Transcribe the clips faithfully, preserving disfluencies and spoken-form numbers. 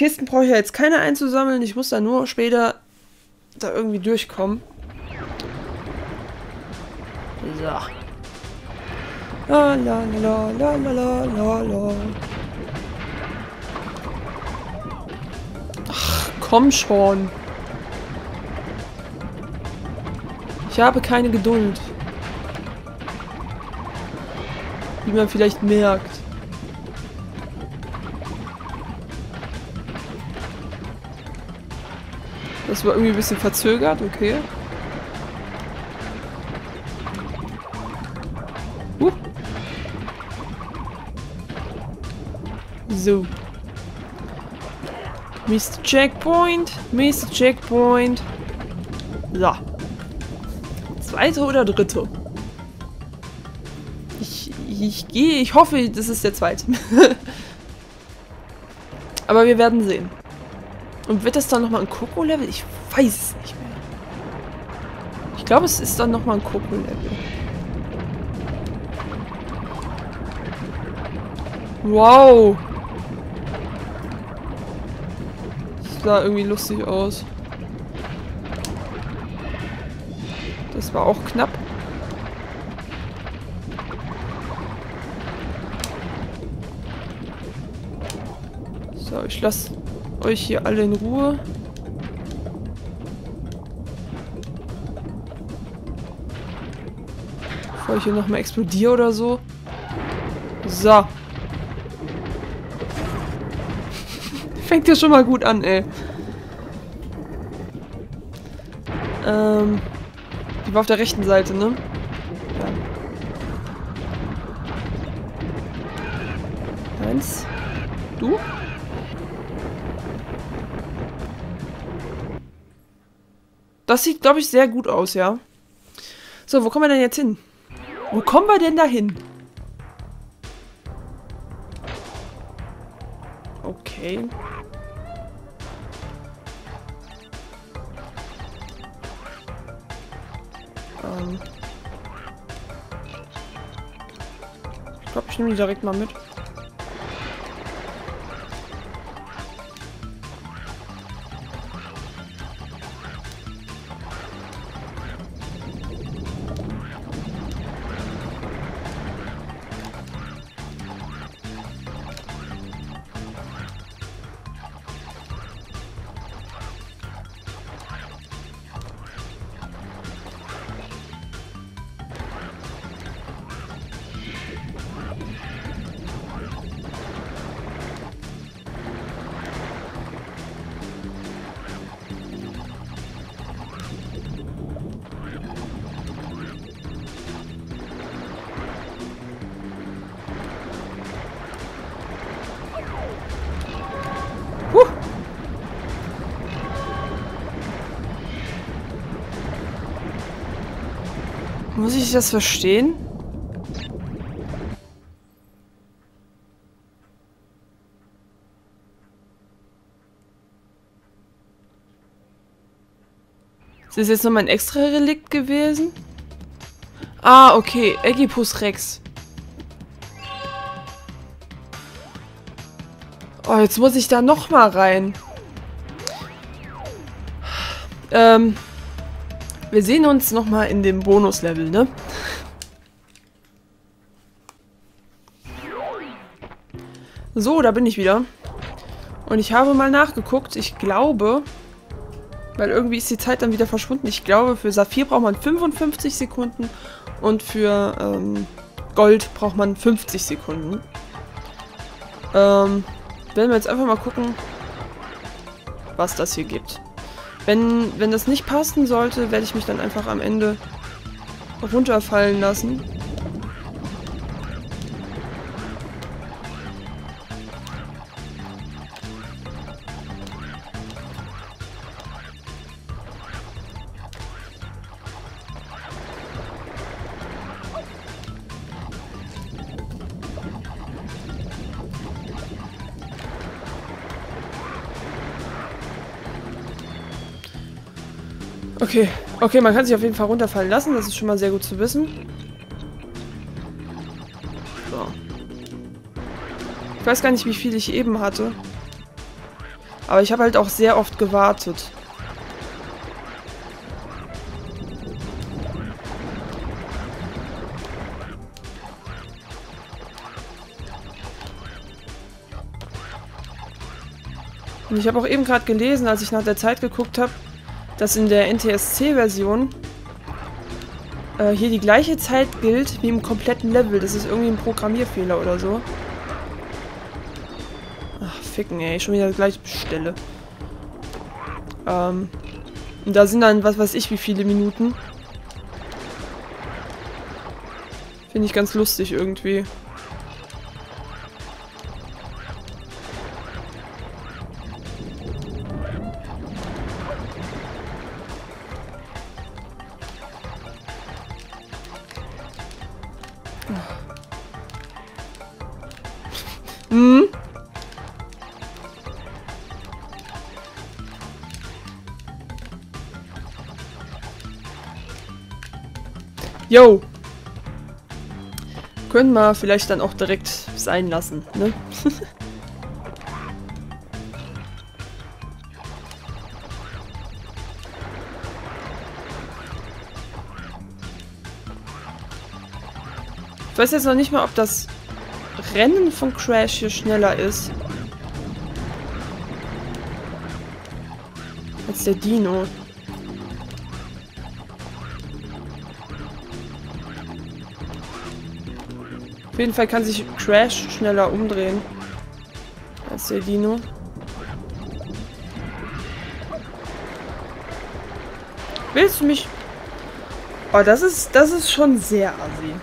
Kisten brauche ich ja jetzt keine einzusammeln. Ich muss da nur später da irgendwie durchkommen. So. La la la la la la la la. Ach, komm schon. Ich habe keine Geduld. Wie man vielleicht merkt. Das war irgendwie ein bisschen verzögert, okay. Uh. So. Mister Checkpoint, Mister Checkpoint. So. Zweite oder dritte? Ich, ich gehe, ich hoffe, das ist der zweite. Aber wir werden sehen. Und wird das dann nochmal ein Coco-Level? Ich weiß es nicht mehr. Ich glaube, es ist dann nochmal ein Coco-Level. Wow! Das sah irgendwie lustig aus. Das war auch knapp. So, ich lasse euch hier alle in Ruhe. Bevor ich hier nochmal explodiere oder so. So. Fängt ja schon mal gut an, ey. Ähm... Die war auf der rechten Seite, ne? Ja. Eins. Du? Das sieht, glaube ich, sehr gut aus, ja. So, wo kommen wir denn jetzt hin? Wo kommen wir denn da hin? Okay. Ich glaube, ich nehme die direkt mal mit. Muss ich das verstehen? Ist das jetzt nochmal ein extra Relikt gewesen? Ah, okay. Eggipus Rex. Oh, jetzt muss ich da nochmal rein. Ähm... Wir sehen uns nochmal in dem Bonus-Level, ne? So, da bin ich wieder. Und ich habe mal nachgeguckt. Ich glaube, weil irgendwie ist die Zeit dann wieder verschwunden. Ich glaube, für Saphir braucht man fünfundfünfzig Sekunden und für ähm, Gold braucht man fünfzig Sekunden. Ähm, werden wir jetzt einfach mal gucken, was das hier gibt. Wenn, wenn das nicht passen sollte, werde ich mich dann einfach am Ende runterfallen lassen. Okay, okay, man kann sich auf jeden Fall runterfallen lassen, das ist schon mal sehr gut zu wissen. So. Ich weiß gar nicht, wie viel ich eben hatte. Aber ich habe halt auch sehr oft gewartet. Und ich habe auch eben gerade gelesen, als ich nach der Zeit geguckt habe, dass in der N T S C-Version äh, hier die gleiche Zeit gilt wie im kompletten Level. Das ist irgendwie ein Programmierfehler oder so. Ach, ficken, ey. Schon wieder die gleiche Stelle. Ähm, und da sind dann was weiß ich wie viele Minuten. Finde ich ganz lustig irgendwie. Hm? Jo. Können wir vielleicht dann auch direkt sein lassen, ne? Ich weiß jetzt noch nicht mal, ob das Rennen von Crash hier schneller ist als der Dino. Auf jeden Fall kann sich Crash schneller umdrehen als der Dino. Willst du mich... Oh, das ist, das ist schon sehr assi.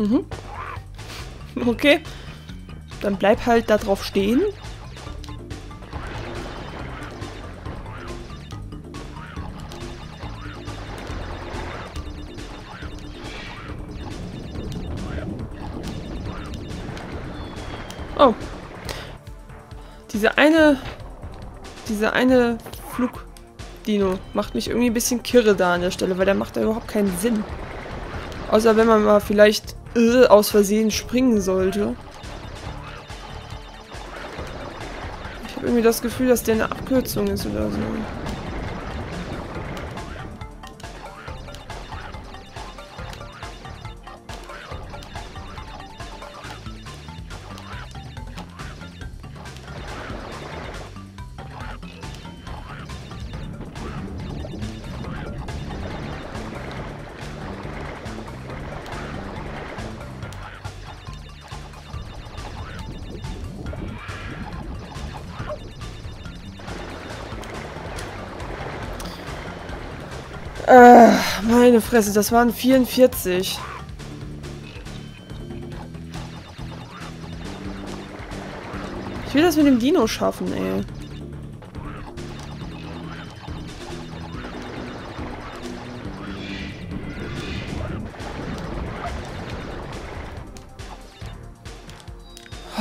Mhm. Okay. Dann bleib halt da drauf stehen. Oh. Diese eine... Diese eine Flugdino macht mich irgendwie ein bisschen kirre da an der Stelle, weil der macht da überhaupt keinen Sinn. Außer wenn man mal vielleicht... aus Versehen springen sollte. Ich habe irgendwie das Gefühl, dass der eine Abkürzung ist oder so. Äh, meine Fresse, das waren vierundvierzig. Ich will das mit dem Dino schaffen, ey.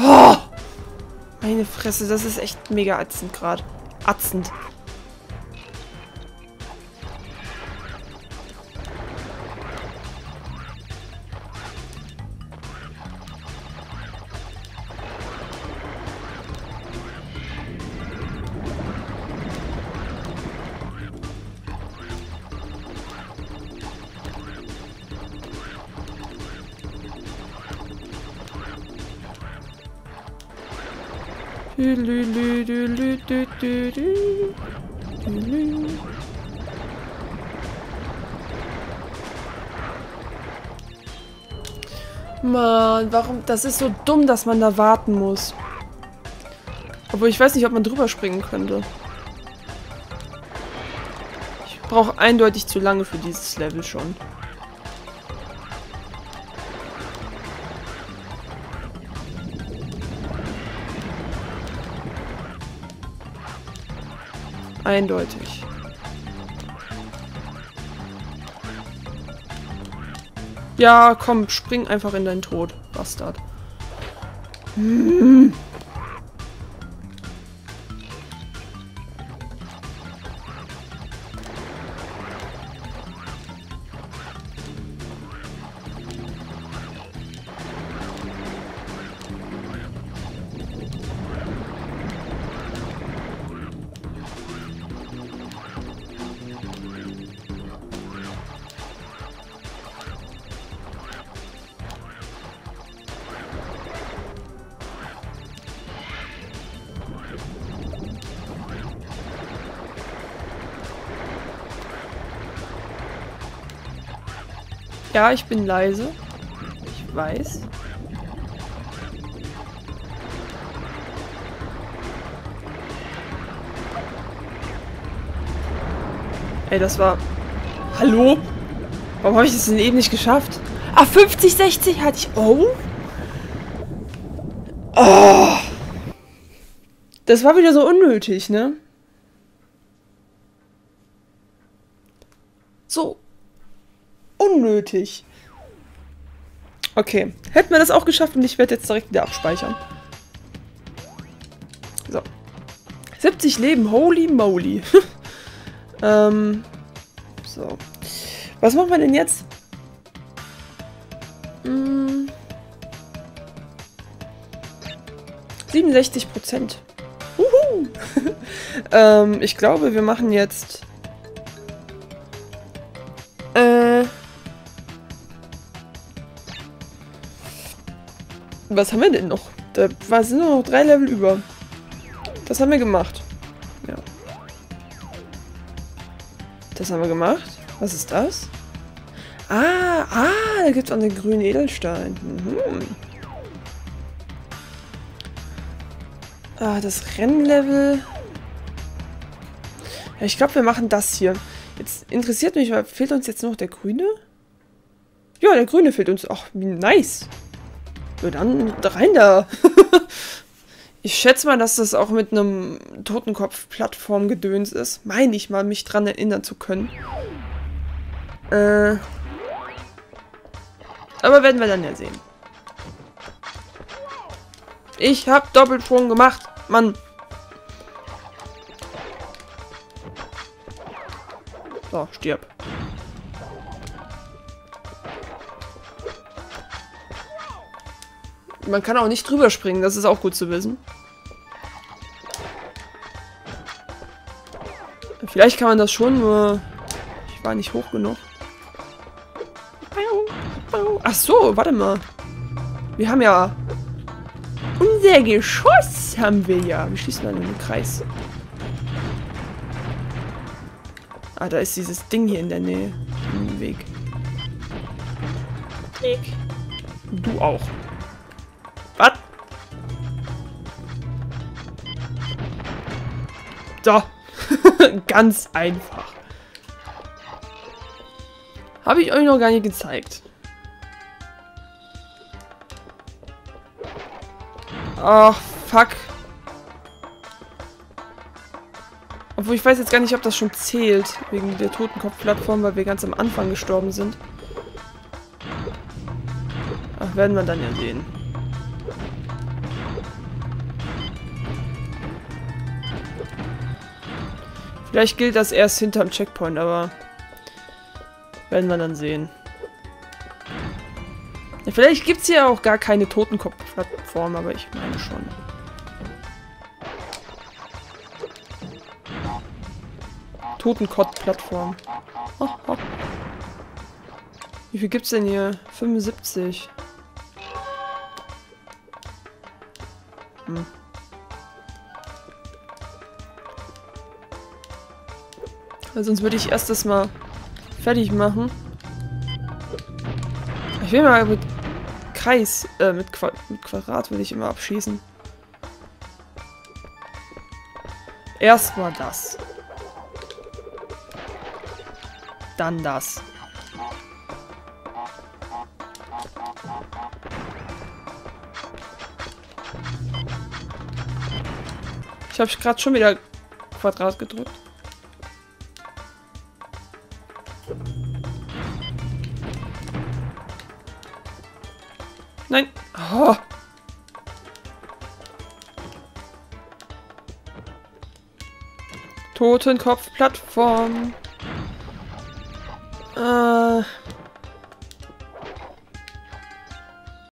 Oh, meine Fresse, das ist echt mega ätzend gerade. Ätzend. Mann, warum? Das ist so dumm, dass man da warten muss. Obwohl ich weiß nicht, ob man drüber springen könnte. Ich brauche eindeutig zu lange für dieses Level schon. Eindeutig. Ja, komm, spring einfach in deinen Tod, Bastard. Hm. Ja, ich bin leise. Ich weiß. Ey, das war... Hallo? Warum habe ich das denn eben nicht geschafft? Ah, fünfzig, sechzig hatte ich... Oh? Oh! Das war wieder so unnötig, ne? So. Unnötig. Okay. Hätten wir das auch geschafft und ich werde jetzt direkt wieder abspeichern. So. siebzig Leben. Holy moly. ähm. So. Was machen wir denn jetzt? Hm. siebenundsechzig Prozent. Uhu. ähm, ich glaube, wir machen jetzt... Äh... Was haben wir denn noch? Da sind nur noch drei Level über. Das haben wir gemacht. Ja. Das haben wir gemacht. Was ist das? Ah, ah, da gibt es auch den grünen Edelstein. Mhm. Ah, das Rennlevel. Ja, ich glaube, wir machen das hier. Jetzt interessiert mich, fehlt uns jetzt noch der grüne? Ja, der grüne fehlt uns. Ach, wie nice. Ja, dann rein da. Ich schätze mal, dass das auch mit einem Totenkopf-Plattform-Gedöns ist. Meine ich mal, mich dran erinnern zu können. Äh. Aber werden wir dann ja sehen. Ich hab Doppelsprung gemacht, Mann. So, stirb. Man kann auch nicht drüber springen, das ist auch gut zu wissen. Vielleicht kann man das schon, nur ich war nicht hoch genug. Ach so, warte mal. Wir haben ja... Unser Geschoss haben wir ja. Wir schießen dann in den Kreis. Ah, da ist dieses Ding hier in der Nähe. Im Weg. Klick. Du auch. Was? So. Ganz einfach. Habe ich euch noch gar nicht gezeigt. Ach, fuck. Obwohl, ich weiß jetzt gar nicht, ob das schon zählt. Wegen der Totenkopf-Plattform, weil wir ganz am Anfang gestorben sind. Ach, werden wir dann ja sehen. Vielleicht gilt das erst hinterm Checkpoint, aber... Werden wir dann sehen. Ja, vielleicht gibt es hier auch gar keine Totenkopf-Plattform, aber ich meine schon. Totenkopf-Plattform. Oh, oh. Wie viel gibt's denn hier? fünfundsiebzig. Hm. Sonst würde ich erst das mal fertig machen. Ich will mal mit Kreis, äh, mit, Qua mit Quadrat will ich immer abschießen. Erstmal das. Dann das. Ich habe gerade schon wieder Quadrat gedrückt. Nein. Oh. Totenkopf-Plattform. Äh.